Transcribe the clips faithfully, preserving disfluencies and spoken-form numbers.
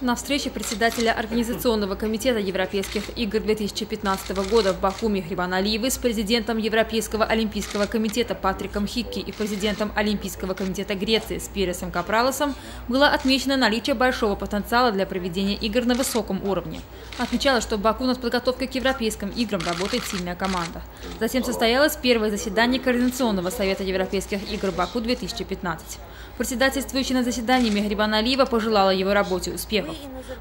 На встрече председателя Организационного комитета Европейских игр две тысячи пятнадцатого года в Баку Мехрибан Алиевы с президентом Европейского Олимпийского комитета Патриком Хикки и президентом Олимпийского комитета Греции Спиросом Капралосом было отмечено наличие большого потенциала для проведения игр на высоком уровне. Отмечалось, что в Баку над подготовкой к Европейским играм работает сильная команда. Затем состоялось первое заседание Координационного совета Европейских игр Баку две тысячи пятнадцать. Председательствующий на заседании Мехрибан Алиева пожелала его работе успехов.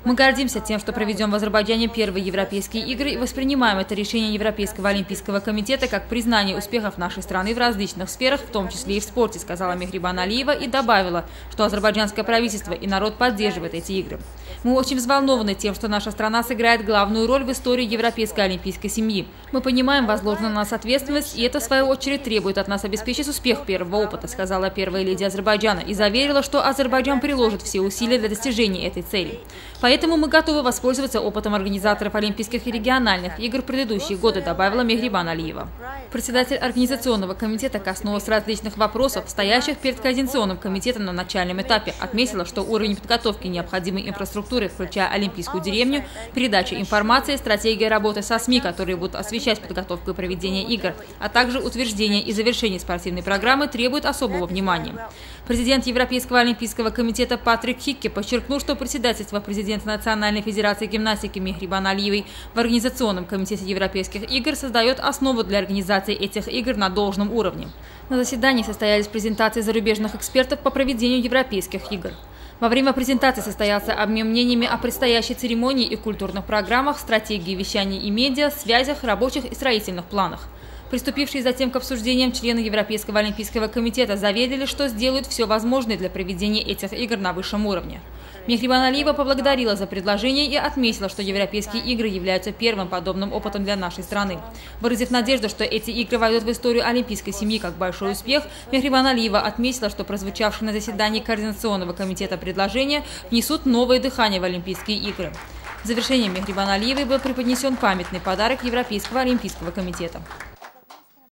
Мы гордимся тем, что проведем в Азербайджане первые европейские игры и воспринимаем это решение Европейского Олимпийского комитета как признание успехов нашей страны в различных сферах, в том числе и в спорте, сказала Мехрибан Алиева и добавила, что азербайджанское правительство и народ поддерживают эти игры. Мы очень взволнованы тем, что наша страна сыграет главную роль в истории европейской олимпийской семьи. Мы понимаем возложенную на нас ответственность, и это, в свою очередь, требует от нас обеспечить успех первого опыта, сказала первая леди Азербайджана и заверила, что Азербайджан приложит все усилия для достижения этой цели. Поэтому мы готовы воспользоваться опытом организаторов Олимпийских и региональных игр в предыдущие годы, добавила Мехрибан Алиева. Председатель Организационного комитета коснулась различных вопросов, стоящих перед Координационным комитетом на начальном этапе, отметила, что уровень подготовки необходимой инфраструктуры, включая Олимпийскую деревню, передача информации, стратегия работы со СМИ, которые будут освещать подготовку и проведение игр, а также утверждение и завершение спортивной программы требует особого внимания. Президент Европейского Олимпийского комитета Патрик Хикки подчеркнул, что председатель Президента Национальной федерации гимнастики Мехрибан Алиевой в Организационном комитете Европейских игр создает основу для организации этих игр на должном уровне. На заседании состоялись презентации зарубежных экспертов по проведению Европейских игр. Во время презентации состоялся обмен мнениями о предстоящей церемонии и культурных программах, стратегии вещания и медиа, связях, рабочих и строительных планах. Приступившие затем к обсуждениям члены Европейского Олимпийского комитета заверили, что сделают все возможное для проведения этих игр на высшем уровне. Мехрибан Алиева поблагодарила за предложение и отметила, что Европейские игры являются первым подобным опытом для нашей страны. Выразив надежду, что эти игры войдут в историю олимпийской семьи как большой успех, Мехрибан Алиева отметила, что прозвучавшие на заседании Координационного комитета предложения внесут новое дыхание в Олимпийские игры. В завершение Мехрибан Алиевой был преподнесен памятный подарок Европейского Олимпийского комитета.